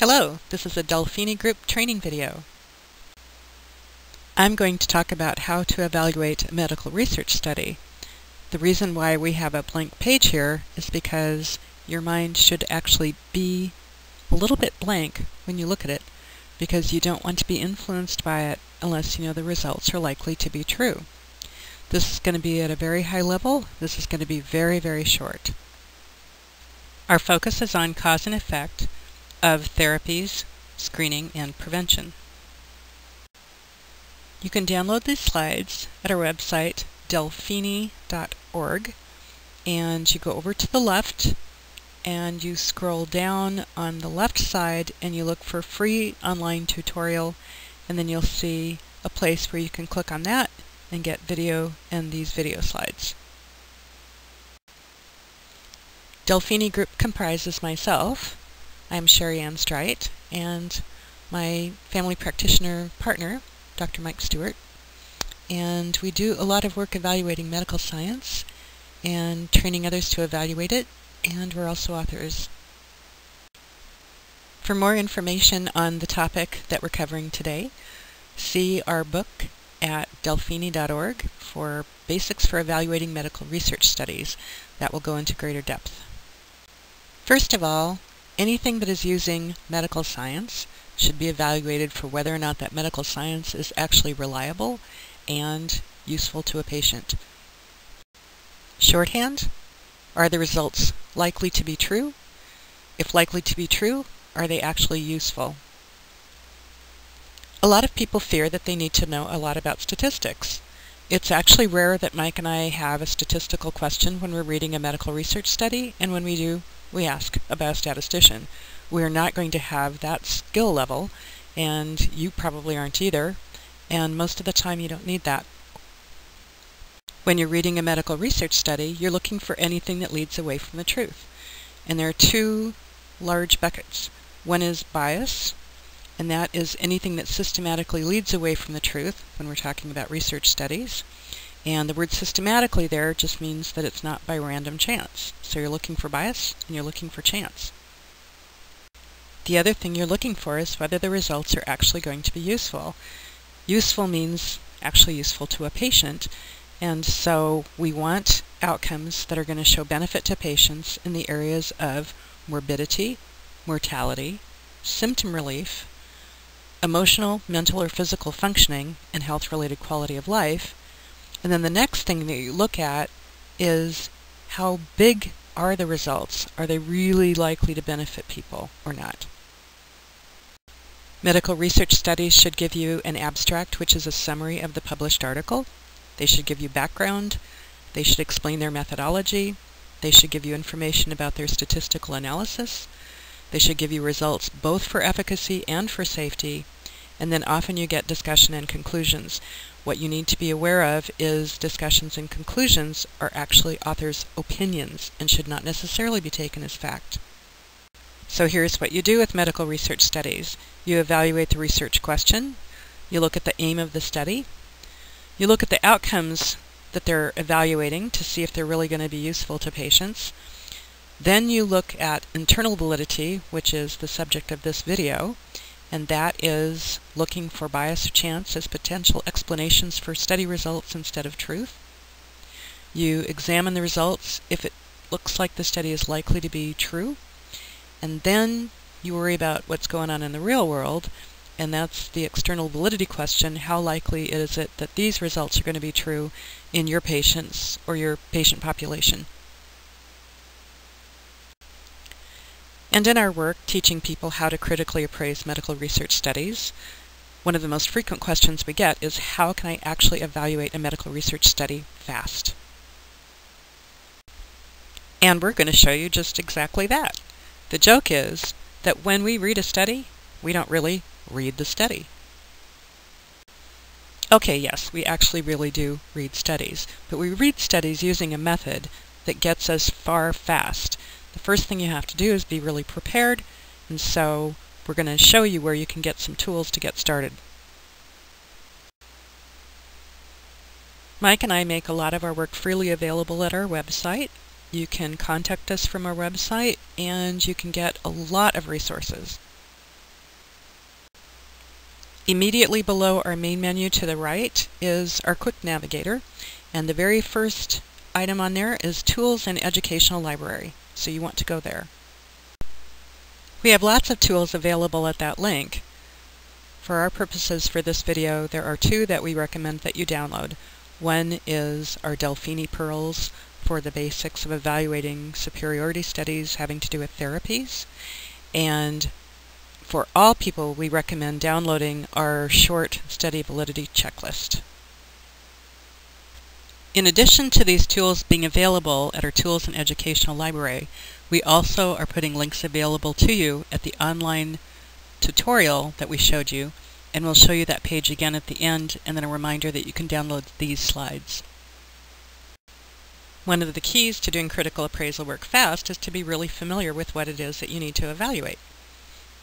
Hello, this is a Delfini Group training video. I'm going to talk about how to evaluate a medical research study. The reason why we have a blank page here is because your mind should actually be a little bit blank when you look at it, because you don't want to be influenced by it unless you know the results are likely to be true. This is going to be at a very high level. This is going to be very, very short. Our focus is on cause and effect of therapies, screening, and prevention. You can download these slides at our website, delfini.org, and you go over to the left and you scroll down on the left side and you look for free online tutorial, and then you'll see a place where you can click on that and get video and these video slides. Delfini Group comprises myself. I'm Sheri Strite, and my family practitioner partner, Dr. Mike Stewart, and we do a lot of work evaluating medical science and training others to evaluate it, and we're also authors. For more information on the topic that we're covering today, see our book at delfini.org for Basics for Evaluating Medical Research Studies. That will go into greater depth. First of all, anything that is using medical science should be evaluated for whether or not that medical science is actually reliable and useful to a patient. Shorthand, are the results likely to be true? If likely to be true, are they actually useful? A lot of people fear that they need to know a lot about statistics. It's actually rare that Mike and I have a statistical question when we're reading a medical research study, and when we do, we ask a biostatistician. We're not going to have that skill level, and you probably aren't either, and most of the time you don't need that. When you're reading a medical research study, you're looking for anything that leads away from the truth. And there are two large buckets. One is bias, and that is anything that systematically leads away from the truth when we're talking about research studies. And the word systematically there just means that it's not by random chance. So you're looking for bias and you're looking for chance. The other thing you're looking for is whether the results are actually going to be useful. Useful means actually useful to a patient. And so we want outcomes that are going to show benefit to patients in the areas of morbidity, mortality, symptom relief, emotional, mental, or physical functioning, and health-related quality of life. And then the next thing that you look at is how big are the results? Are they really likely to benefit people or not? Medical research studies should give you an abstract, which is a summary of the published article. They should give you background. They should explain their methodology. They should give you information about their statistical analysis. They should give you results both for efficacy and for safety. And then often you get discussion and conclusions. What you need to be aware of is discussions and conclusions are actually authors' opinions and should not necessarily be taken as fact. So here's what you do with medical research studies. You evaluate the research question. You look at the aim of the study. You look at the outcomes that they're evaluating to see if they're really going to be useful to patients. Then you look at internal validity, which is the subject of this video. And that is looking for bias or chance as potential explanations for study results instead of truth. You examine the results if it looks like the study is likely to be true. And then you worry about what's going on in the real world, and that's the external validity question. How likely is it that these results are going to be true in your patients or your patient population? And in our work teaching people how to critically appraise medical research studies, one of the most frequent questions we get is, how can I actually evaluate a medical research study fast? And we're going to show you just exactly that. The joke is that when we read a study, we don't really read the study. Okay, yes, we actually really do read studies, but we read studies using a method that gets us far fast. The first thing you have to do is be really prepared, and so we're going to show you where you can get some tools to get started. Mike and I make a lot of our work freely available at our website. You can contact us from our website, and you can get a lot of resources. Immediately below our main menu to the right is our Quick Navigator, and the very first item on there is Tools and Educational Library, so you want to go there. We have lots of tools available at that link. For our purposes for this video, there are two that we recommend that you download. One is our Delfini Pearls for the basics of evaluating superiority studies having to do with therapies, and for all people we recommend downloading our short study validity checklist. In addition to these tools being available at our Tools and Educational Library, we also are putting links available to you at the online tutorial that we showed you, and we'll show you that page again at the end, and then a reminder that you can download these slides. One of the keys to doing critical appraisal work fast is to be really familiar with what it is that you need to evaluate.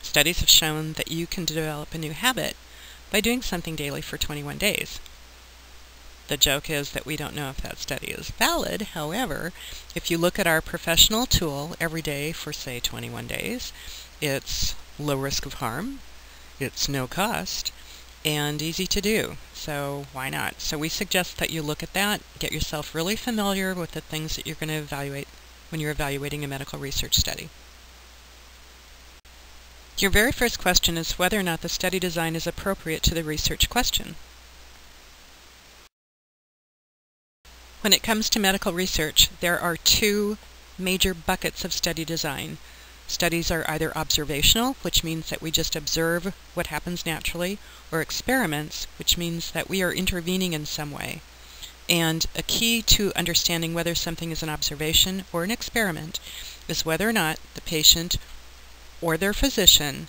Studies have shown that you can develop a new habit by doing something daily for 21 days. The joke is that we don't know if that study is valid. However, if you look at our professional tool every day for, say, 21 days, it's low risk of harm, it's no cost, and easy to do. So why not? So we suggest that you look at that, get yourself really familiar with the things that you're going to evaluate when you're evaluating a medical research study. Your very first question is whether or not the study design is appropriate to the research question. When it comes to medical research, there are two major buckets of study design. Studies are either observational, which means that we just observe what happens naturally, or experiments, which means that we are intervening in some way. And a key to understanding whether something is an observation or an experiment is whether or not the patient or their physician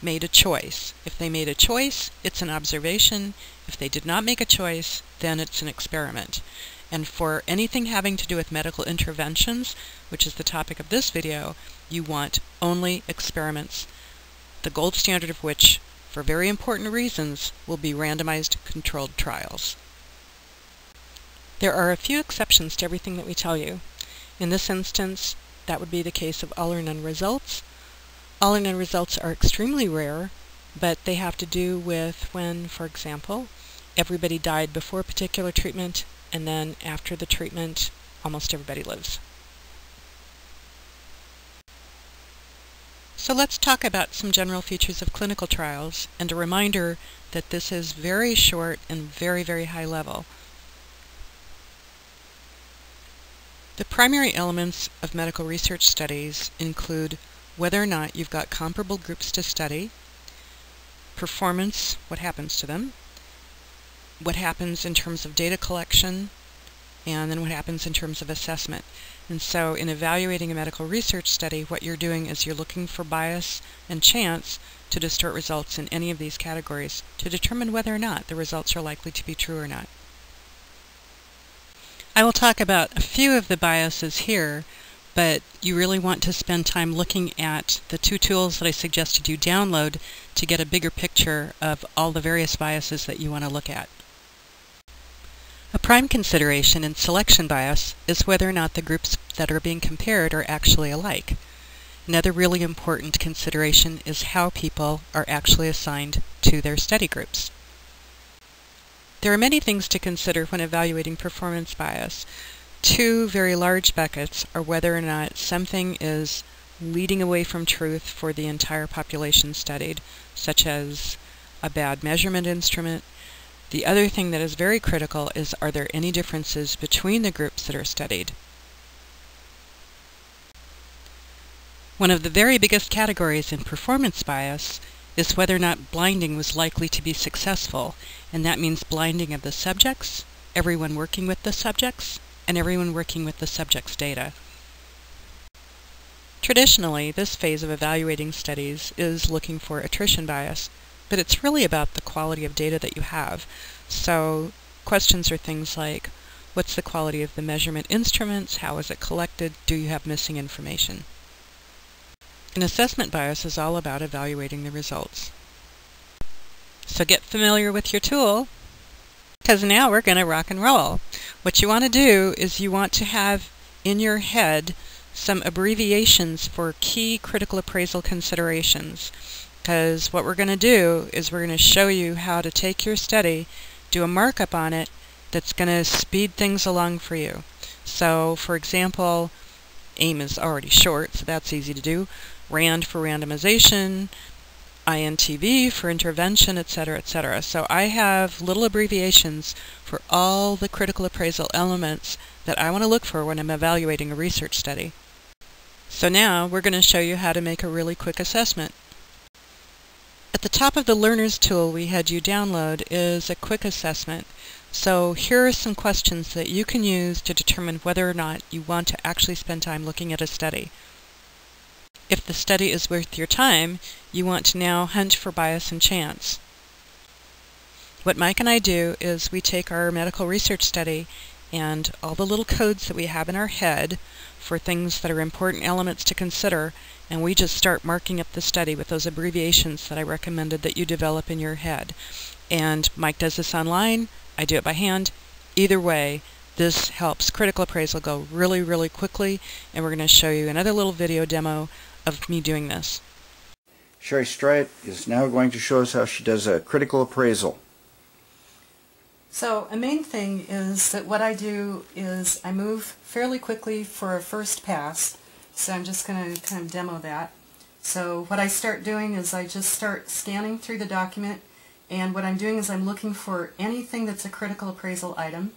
made a choice. If they made a choice, it's an observation. If they did not make a choice, then it's an experiment. And for anything having to do with medical interventions, which is the topic of this video, you want only experiments, the gold standard of which, for very important reasons, will be randomized controlled trials. There are a few exceptions to everything that we tell you. In this instance, that would be the case of all or none results. All or none results are extremely rare, but they have to do with when, for example, everybody died before a particular treatment, and then after the treatment, almost everybody lives. So let's talk about some general features of clinical trials, and a reminder that this is very short and very, very high level. The primary elements of medical research studies include whether or not you've got comparable groups to study, performance, what happens to them, what happens in terms of data collection, and then what happens in terms of assessment. And so in evaluating a medical research study, what you're doing is you're looking for bias and chance to distort results in any of these categories to determine whether or not the results are likely to be true or not. I will talk about a few of the biases here, but you really want to spend time looking at the two tools that I suggested you download to get a bigger picture of all the various biases that you want to look at. A prime consideration in selection bias is whether or not the groups that are being compared are actually alike. Another really important consideration is how people are actually assigned to their study groups. There are many things to consider when evaluating performance bias. Two very large buckets are whether or not something is leading away from truth for the entire population studied, such as a bad measurement instrument. The other thing that is very critical is, are there any differences between the groups that are studied? One of the very biggest categories in performance bias is whether or not blinding was likely to be successful, and that means blinding of the subjects, everyone working with the subjects, and everyone working with the subject's data. Traditionally, this phase of evaluating studies is looking for attrition bias, but it's really about the quality of data that you have. So questions are things like, what's the quality of the measurement instruments? How is it collected? Do you have missing information? An assessment bias is all about evaluating the results. So get familiar with your tool, because now we're going to rock and roll. What you want to do is you want to have in your head some abbreviations for key critical appraisal considerations. because what we're going to do is we're going to show you how to take your study, do a markup on it that's going to speed things along for you. So, for example, AIM is already short, so that's easy to do. RAND for randomization, INTV for intervention, etc., etc. So I have little abbreviations for all the critical appraisal elements that I want to look for when I'm evaluating a research study. So now we're going to show you how to make a really quick assessment. At the top of the Learners tool we had you download is a quick assessment. So here are some questions that you can use to determine whether or not you want to actually spend time looking at a study. If the study is worth your time, you want to now hunt for bias and chance. What Mike and I do is we take our medical research study and all the little codes that we have in our head for things that are important elements to consider, and we just start marking up the study with those abbreviations that I recommended that you develop in your head. And Mike does this online, I do it by hand. Either way, this helps critical appraisal go really, really quickly, and we're going to show you another little video demo of me doing this. Sheri Strite is now going to show us how she does a critical appraisal. So a main thing is that what I do is I move fairly quickly for a first pass, so I'm just going to kind of demo that. So what I start doing is I just start scanning through the document, and what I'm doing is I'm looking for anything that's a critical appraisal item.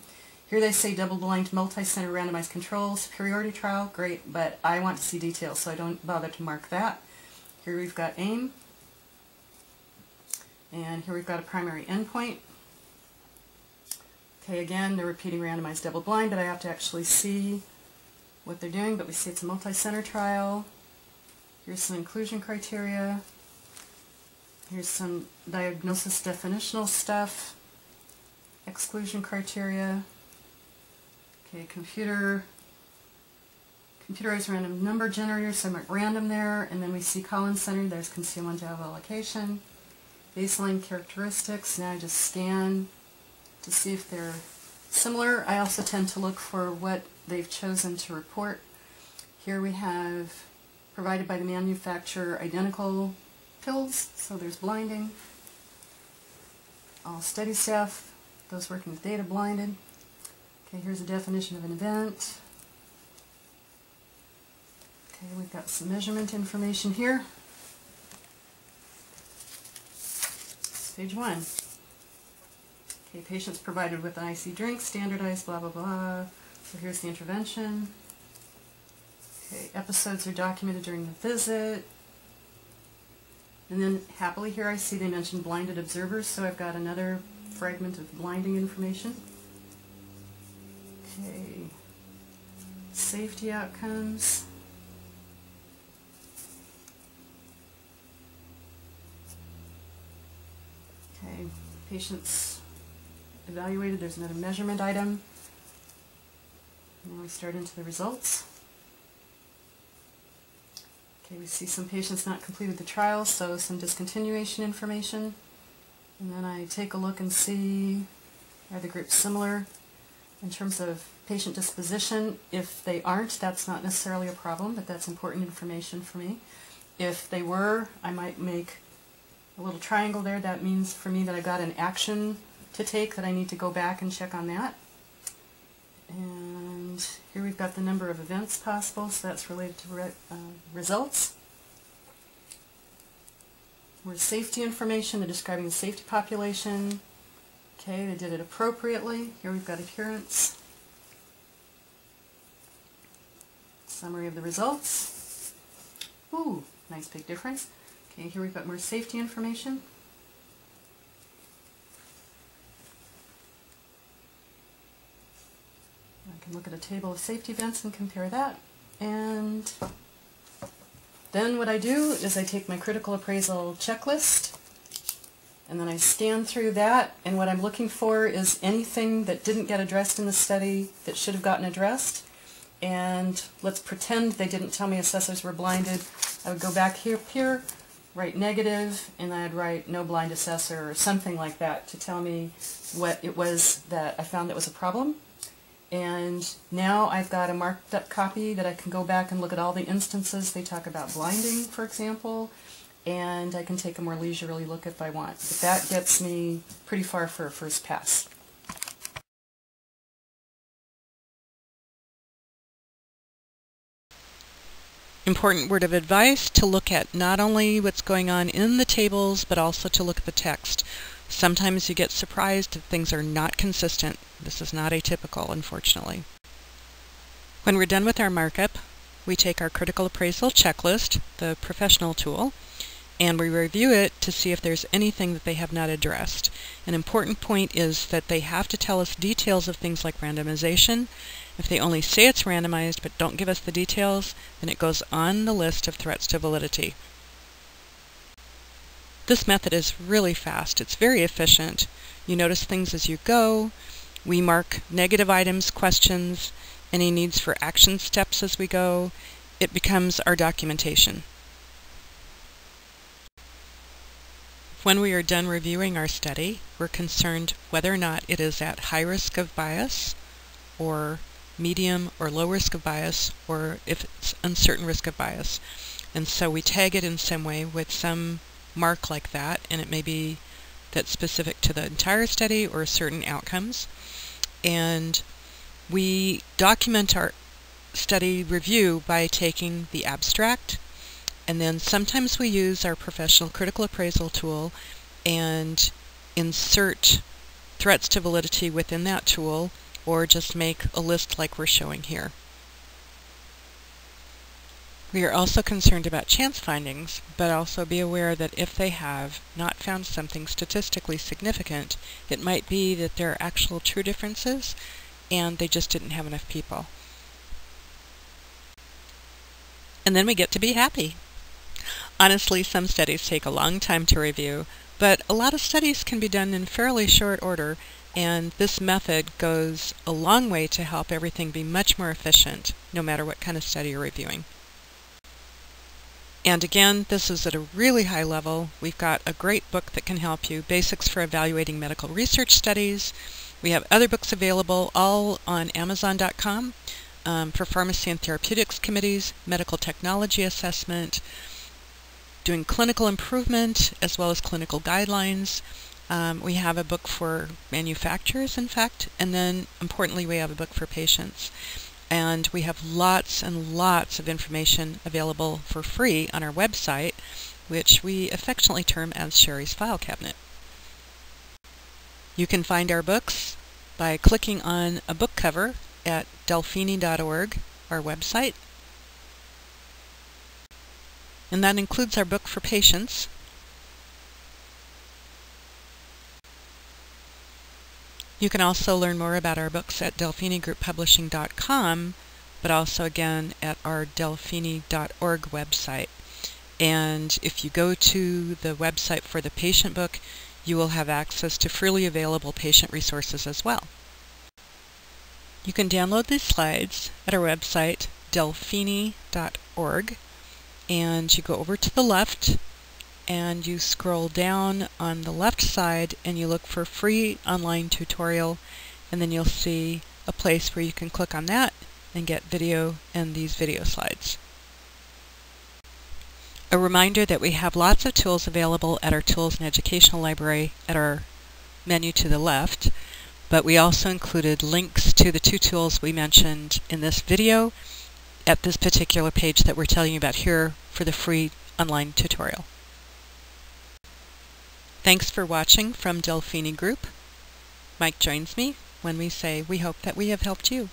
Here they say double-blind, multi-center, randomized control, superiority trial, great, but I want to see details, so I don't bother to mark that. Here we've got AIM, and here we've got a primary endpoint. Okay, again, they're repeating randomized double-blind, but I have to actually see what they're doing, but we see it's a multi-center trial. Here's some inclusion criteria. Here's some diagnosis definitional stuff, exclusion criteria. Okay, computerized random number generator, so I'm at random there, and then we see Collins Center, there's concealment job allocation, baseline characteristics. Now I just scan to see if they're similar. I also tend to look for what they've chosen to report. Here we have provided by the manufacturer identical pills, so there's blinding. All study staff, those working with data blinded. Okay, here's a definition of an event. Okay, we've got some measurement information here. It's page 1. Okay, patients provided with an icy drink, standardized, blah, blah, blah. So here's the intervention. Okay, episodes are documented during the visit. And then happily here I see they mentioned blinded observers, so I've got another fragment of blinding information. Okay, safety outcomes. Okay, patients evaluated. There's another measurement item. Now we start into the results. Okay, we see some patients not completed the trial, so some discontinuation information. And then I take a look and see, are the groups similar? In terms of patient disposition, if they aren't, that's not necessarily a problem, but that's important information for me. If they were, I might make a little triangle there. That means for me that I got an action to take, that I need to go back and check on that. And here we've got the number of events possible, so that's related to results. More safety information, they're describing the safety population. Okay, they did it appropriately. Here we've got appearance. Summary of the results. Ooh, nice big difference. Okay, here we've got more safety information. I can look at a table of safety events and compare that. And then what I do is I take my critical appraisal checklist, and then I scan through that, and what I'm looking for is anything that didn't get addressed in the study that should have gotten addressed. And let's pretend they didn't tell me assessors were blinded. I would go back here, write negative, and I'd write no blind assessor or something like that to tell me what it was that I found that was a problem. And now I've got a marked up copy that I can go back and look at all the instances. They talk about blinding, for example. and I can take a more leisurely look if I want. But that gets me pretty far for a first pass. Important word of advice, to look at not only what's going on in the tables, but also to look at the text. Sometimes you get surprised if things are not consistent. This is not atypical, unfortunately. When we're done with our markup, we take our critical appraisal checklist, the professional tool, and we review it to see if there's anything that they have not addressed. An important point is that they have to tell us details of things like randomization. If they only say it's randomized but don't give us the details, then it goes on the list of threats to validity. This method is really fast. It's very efficient. You notice things as you go. We mark negative items, questions, any needs for action steps as we go. It becomes our documentation. When we are done reviewing our study, we're concerned whether or not it is at high risk of bias, or medium or low risk of bias, or if it's uncertain risk of bias. And so we tag it in some way with some mark like that, and it may be that's specific to the entire study or certain outcomes. And we document our study review by taking the abstract, and then sometimes we use our professional critical appraisal tool and insert threats to validity within that tool, or just make a list like we're showing here. We are also concerned about chance findings, but also be aware that if they have not found something statistically significant, it might be that there are actual true differences and they just didn't have enough people. And then we get to be happy. Honestly, some studies take a long time to review, but a lot of studies can be done in fairly short order, and this method goes a long way to help everything be much more efficient, no matter what kind of study you're reviewing. And again, this is at a really high level. We've got a great book that can help you, Basics for Evaluating Medical Research Studies. We have other books available, all on Amazon.com, for pharmacy and therapeutics committees, medical technology assessment, doing clinical improvement, as well as clinical guidelines. We have a book for manufacturers, in fact, and then, importantly, we have a book for patients. And we have lots and lots of information available for free on our website, which we affectionately term as Sheri's File Cabinet. You can find our books by clicking on a book cover at delfini.org, our website. And that includes our book for patients. You can also learn more about our books at delfinigrouppublishing.com, but also again at our delfini.org website. And if you go to the website for the patient book, you will have access to freely available patient resources as well. You can download these slides at our website, delfini.org, and you go over to the left, and you scroll down on the left side and you look for free online tutorial, and then you'll see a place where you can click on that and get video and these video slides. A reminder that we have lots of tools available at our Tools and Educational Library at our menu to the left, but we also included links to the two tools we mentioned in this video at this particular page that we're telling you about here for the free online tutorial. Thanks for watching from Delfini Group. Mike joins me when we say we hope that we have helped you.